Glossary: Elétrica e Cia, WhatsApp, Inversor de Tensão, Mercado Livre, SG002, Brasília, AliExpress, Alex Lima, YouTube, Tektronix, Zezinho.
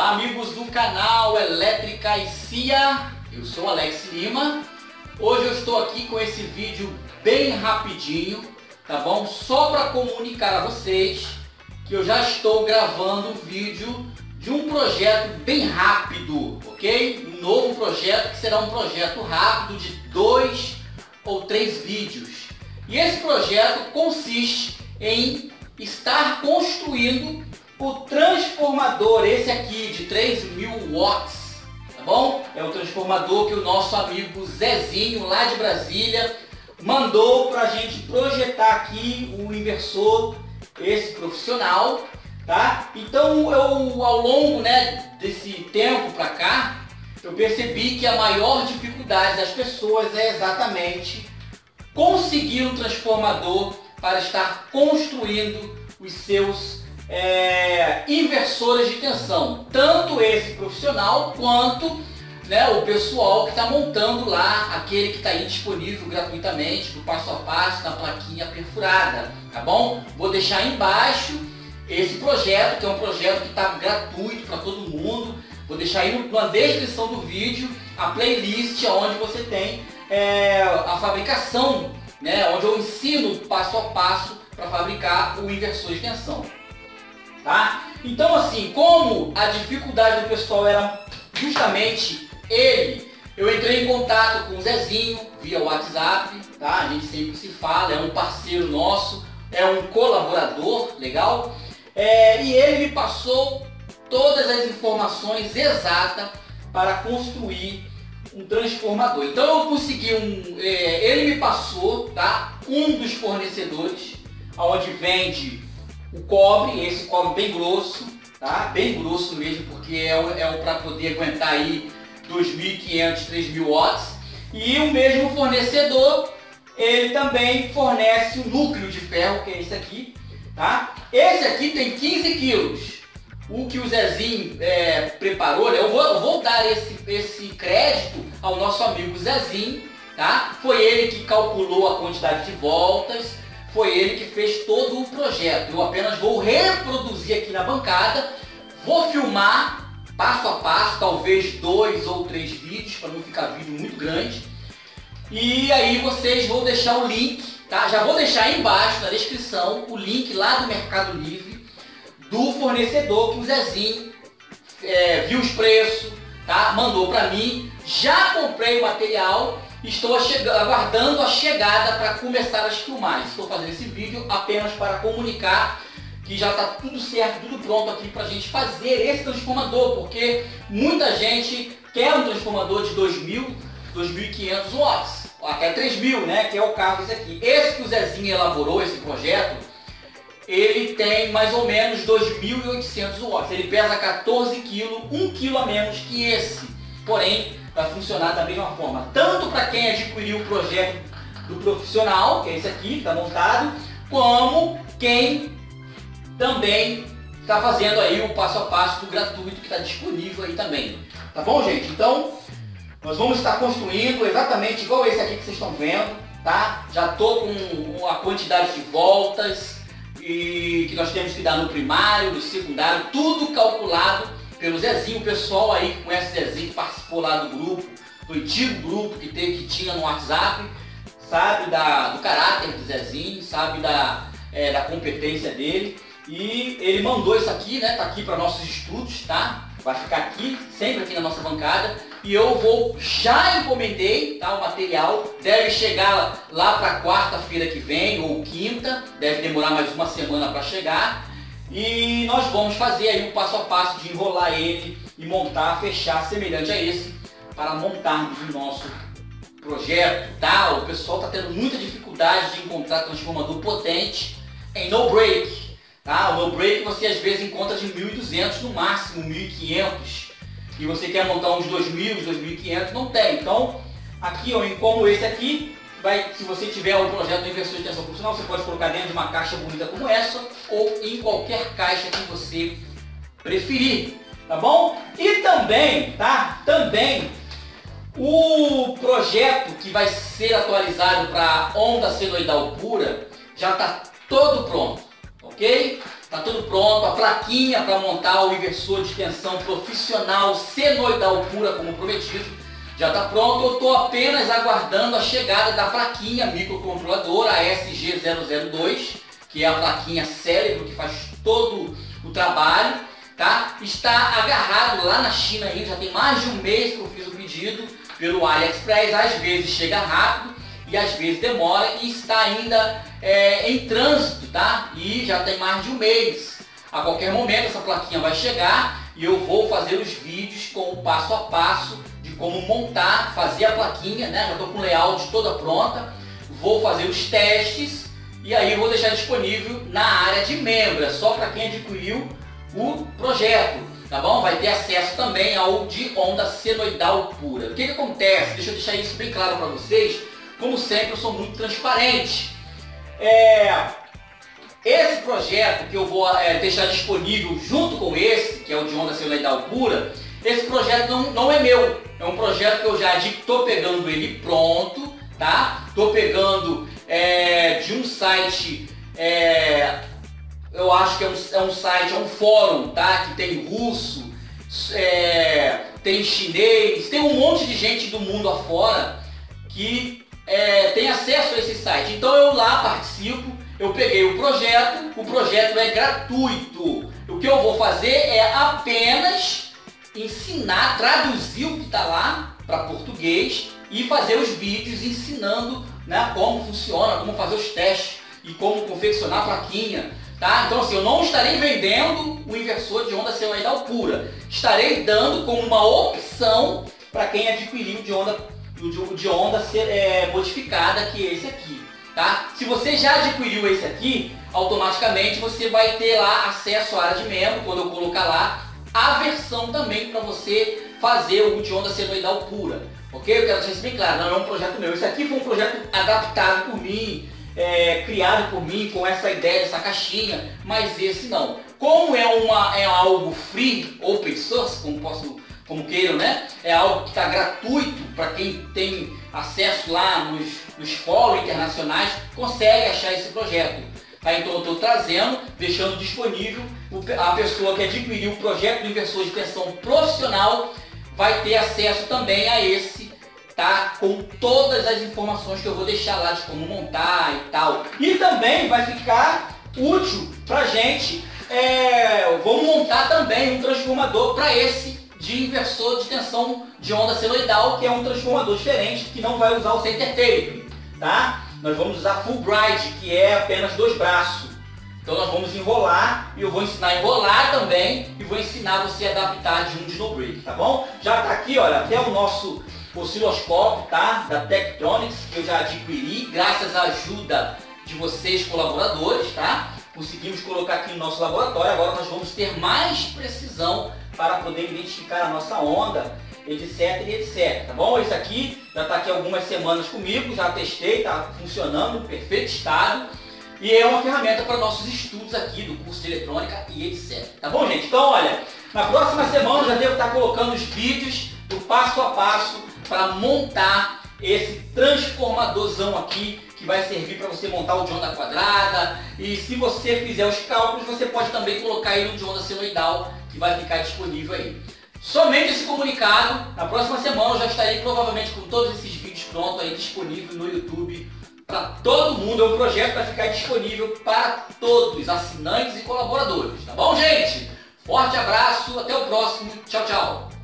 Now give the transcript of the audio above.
Olá, amigos do canal Elétrica e Cia. Eu sou Alex Lima. Hoje eu estou aqui com esse vídeo bem rapidinho, tá bom? Só para comunicar a vocês que eu já estou gravando um vídeo de um projeto bem rápido, ok? Um novo projeto que será um projeto rápido de 2 ou 3 vídeos. E esse projeto consiste em estar construindo o transformador, esse aqui de 3.000 watts, tá bom? É um transformador que o nosso amigo Zezinho, lá de Brasília, mandou para a gente projetar aqui o inversor, esse profissional, tá? Então, eu, ao longo desse tempo para cá, eu percebi que a maior dificuldade das pessoas é exatamente conseguir um transformador para estar construindo os seus inversores de tensão, tanto esse profissional quanto o pessoal que está montando lá, aquele que está aí disponível gratuitamente, do passo a passo, na plaquinha perfurada, tá bom? Vou deixar aí embaixo esse projeto, que é um projeto que está gratuito para todo mundo. Vou deixar aí na descrição do vídeo a playlist onde você tem a fabricação, onde eu ensino passo a passo para fabricar o inversor de tensão, tá? Então, assim, como a dificuldade do pessoal era justamente ele, eu entrei em contato com o Zezinho via WhatsApp, tá? A gente sempre se fala, é um parceiro nosso, é um colaborador, legal? E ele me passou todas as informações exatas para construir um transformador. Então eu consegui ele me passou, tá? Um dos fornecedores, aonde vende o cobre, esse cobre bem grosso, tá? Bem grosso mesmo, porque é para poder aguentar aí 2.500, 3.000 watts. E o mesmo fornecedor, ele também fornece o núcleo de ferro, que é esse aqui, tá? Esse aqui tem 15 quilos. O que o Zezinho preparou, eu vou dar esse crédito ao nosso amigo Zezinho, tá? Foi ele que calculou a quantidade de voltas, foi ele que fez todo o projeto. Eu apenas vou reproduzir aqui na bancada, vou filmar passo a passo, talvez 2 ou 3 vídeos, para não ficar vídeo muito grande. E aí vocês vão deixar o link, tá? Já vou deixar aí embaixo na descrição o link lá do Mercado Livre, do fornecedor que o Zezinho viu os preços, tá? Mandou para mim, já comprei o material, estou aguardando a chegada para começar as filmagens. Estou fazendo esse vídeo apenas para comunicar que já está tudo certo, tudo pronto aqui para a gente fazer esse transformador, porque muita gente quer um transformador de 2.000, 2.500 watts, até 3.000, né? Que é o caso desse aqui. Esse que o Zezinho elaborou, esse projeto, ele tem mais ou menos 2.800 watts, ele pesa 14 kg, 1 kg a menos que esse, porém vai funcionar da mesma forma, tanto para quem adquiriu o projeto do profissional, que é esse aqui, está montado, como quem também está fazendo aí o passo a passo do gratuito que está disponível aí também, tá bom, gente? Então, nós vamos estar construindo exatamente igual esse aqui que vocês estão vendo, tá? Já estou com a quantidade de voltas e que nós temos que dar no primário, no secundário, tudo calculado pelo Zezinho. O pessoal aí que conhece o Zezinho, que participou lá do grupo, do antigo grupo que tinha no WhatsApp, sabe do caráter do Zezinho, sabe da competência dele, e ele mandou isso aqui, tá aqui para nossos estudos, tá? Vai ficar aqui, sempre aqui na nossa bancada, e eu já encomendei, tá? O material deve chegar lá para quarta-feira que vem, ou quinta, deve demorar mais uma semana para chegar, e nós vamos fazer aí o passo a passo de enrolar ele e montar, fechar, semelhante a esse, para montarmos o nosso projeto, tá? O pessoal tá tendo muita dificuldade de encontrar transformador potente em no break. Tá? O no-break você às vezes encontra de 1.200, no máximo 1.500, e você quer montar uns 2.000, 2.500, não tem. Então, aqui, como esse aqui, se você tiver um projeto de inversor de tensão profissional, você pode colocar dentro de uma caixa bonita como essa, ou em qualquer caixa que você preferir, tá bom? E também, tá? Também, o projeto que vai ser atualizado para onda senoidal pura, já está todo pronto. Ok? Está tudo pronto, a plaquinha para montar o inversor de tensão profissional senoidal pura como prometido. Já está pronto, eu estou apenas aguardando a chegada da plaquinha microcontroladora, a SG002, que é a plaquinha cérebro que faz todo o trabalho, tá? Está agarrado lá na China ainda, já tem mais de um mês que eu fiz o pedido pelo AliExpress, às vezes chega rápido e às vezes demora e está ainda em trânsito, tá? E já tem mais de um mês. A qualquer momento essa plaquinha vai chegar e eu vou fazer os vídeos com o passo a passo de como montar, fazer a plaquinha, né? Já estou com o layout toda pronta, vou fazer os testes e aí vou deixar disponível na área de membro, só para quem adquiriu o projeto, tá bom? Vai ter acesso também ao de onda senoidal pura. O que que acontece? Deixa eu deixar isso bem claro para vocês. Como sempre, eu sou muito transparente. Esse projeto que eu vou deixar disponível junto com esse, que é o de onda senoidal pura, esse projeto não é meu. É um projeto que eu já estou pegando ele pronto, tá? Estou pegando de um site, eu acho que é um site, é um fórum, tá? Que tem russo, tem chinês, tem um monte de gente do mundo afora que tem acesso a esse site. Então eu lá participo, eu peguei o projeto é gratuito. O que eu vou fazer é apenas ensinar, traduzir o que está lá para português e fazer os vídeos ensinando, né, como funciona, como fazer os testes e como confeccionar a plaquinha, tá? Então assim, eu não estarei vendendo o inversor de onda senoidal pura, estarei dando como uma opção para quem adquiriu de onda modificada, que é esse aqui, tá? Se você já adquiriu esse aqui, automaticamente você vai ter lá acesso à área de membro, quando eu colocar lá a versão também para você fazer o de onda senoidal pura, ok? Eu quero deixar isso bem claro, não é um projeto meu, isso aqui foi um projeto adaptado por mim, criado por mim, com essa ideia, essa caixinha, mas esse não. Como é algo free, open source, como queiram, né? É algo que está gratuito para quem tem acesso lá nos fóruns internacionais, consegue achar esse projeto. Tá? Então eu estou trazendo, deixando disponível, a pessoa que adquiriu o projeto de inversor de tensão profissional vai ter acesso também a esse, tá? Com todas as informações que eu vou deixar lá de como montar e tal. E também vai ficar útil para gente, vou montar também um transformador para esse de inversor de tensão de onda senoidal, que é um transformador diferente, que não vai usar o center tape, tá? Nós vamos usar full bride, que é apenas dois braços. Então nós vamos enrolar, e eu vou ensinar a enrolar também, e vou ensinar você a adaptar de um snowbreak, tá bom? Já tá aqui, olha, até o nosso osciloscópio, tá? Da Tektronix, que eu já adquiri, graças à ajuda de vocês colaboradores, tá? Conseguimos colocar aqui no nosso laboratório, agora nós vamos ter mais precisão para poder identificar a nossa onda, etc, etc, tá bom? Isso aqui já está aqui algumas semanas comigo, já testei, está funcionando, perfeito estado, e é uma ferramenta para nossos estudos aqui do curso de eletrônica e etc, tá bom, gente? Então, olha, na próxima semana eu já devo estar colocando os vídeos do passo a passo para montar esse transformadorzão aqui, que vai servir para você montar o de onda quadrada, e se você fizer os cálculos, você pode também colocar ele no de onda senoidal, que vai ficar disponível aí. Somente esse comunicado, na próxima semana eu já estarei provavelmente com todos esses vídeos prontos aí disponível no YouTube para todo mundo. É um projeto que vai ficar disponível para todos, assinantes e colaboradores, tá bom, gente? Forte abraço, até o próximo, tchau, tchau!